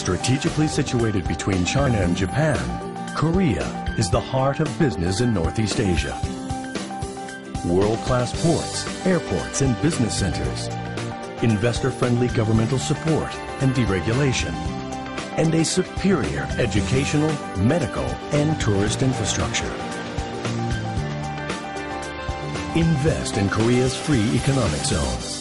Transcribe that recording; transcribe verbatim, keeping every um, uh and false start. Strategically situated between China and Japan, Korea is the heart of business in Northeast Asia. World-class ports, airports, and business centers, investor-friendly governmental support and deregulation, and a superior educational, medical, and tourist infrastructure. Invest in Korea's free economic zone.